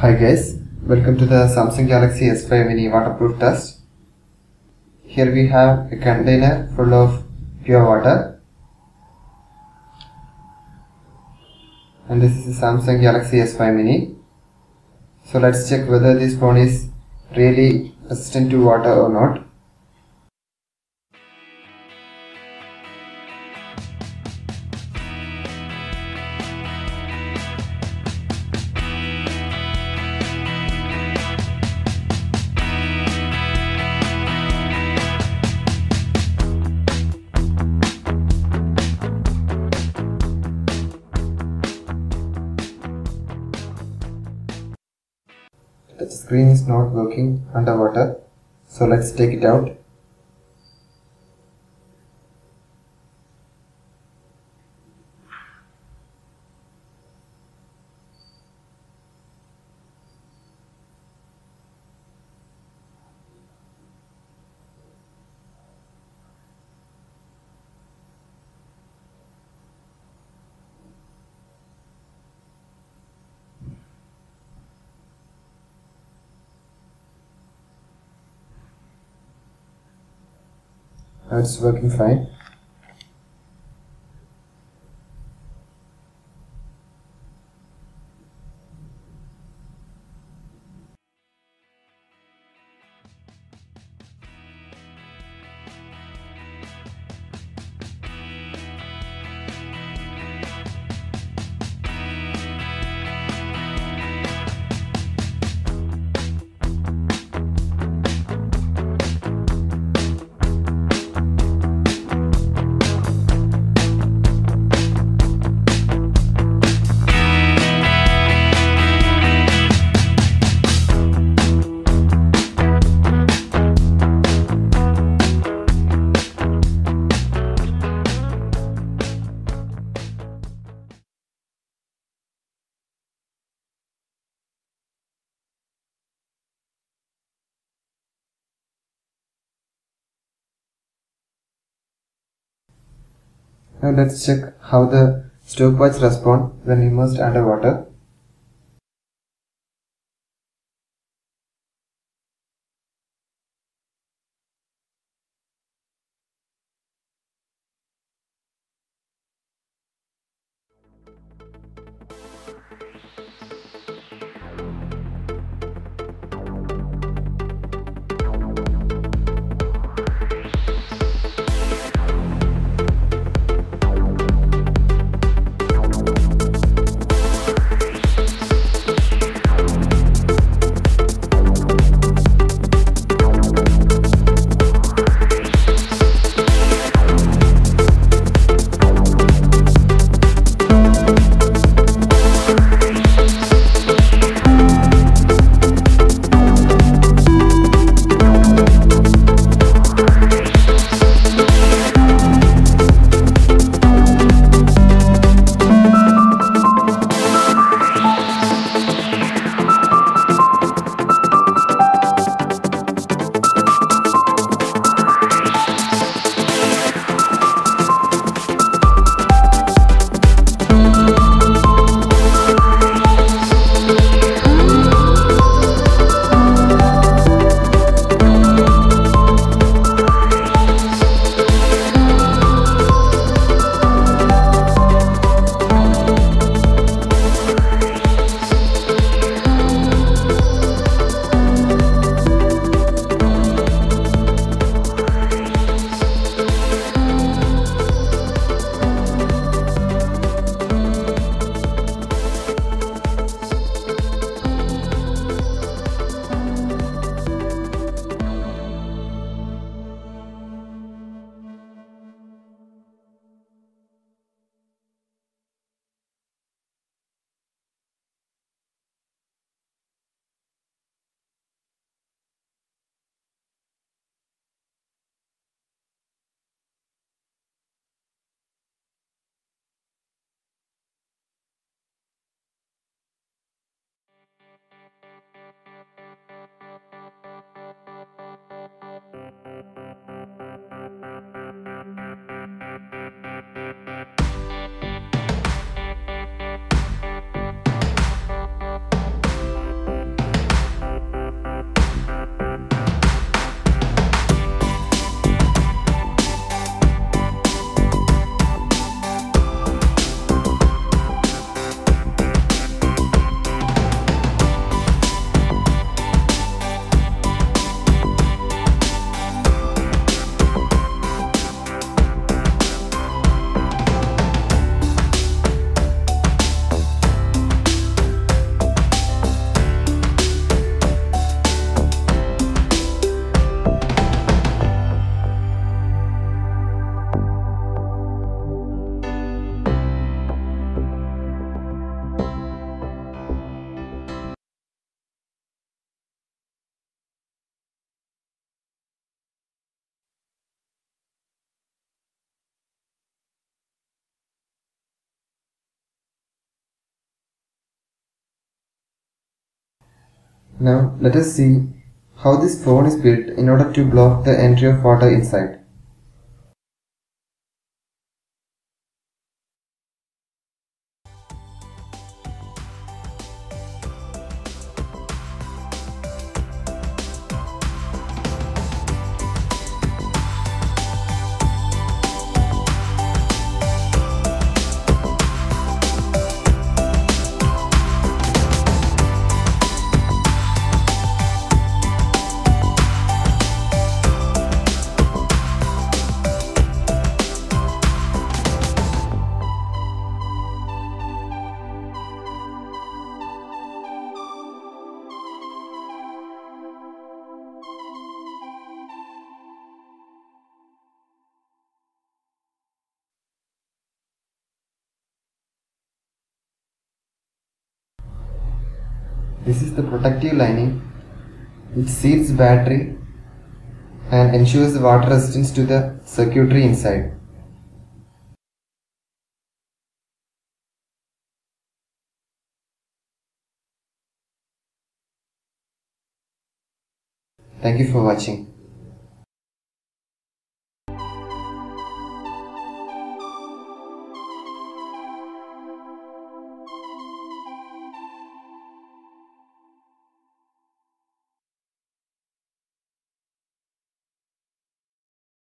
Hi guys, welcome to the Samsung Galaxy S5 Mini waterproof test. Here we have a container full of pure water, and this is the Samsung Galaxy S5 Mini. So let's check whether this phone is really resistant to water or not. The screen is not working underwater, so let's take it out. Now it's working fine. Now let's check how the stopwatch responds when immersed underwater. Now let us see how this phone is built in order to block the entry of water inside. This is the protective lining which seals battery and ensures water resistance to the circuitry inside. Thank you for watching.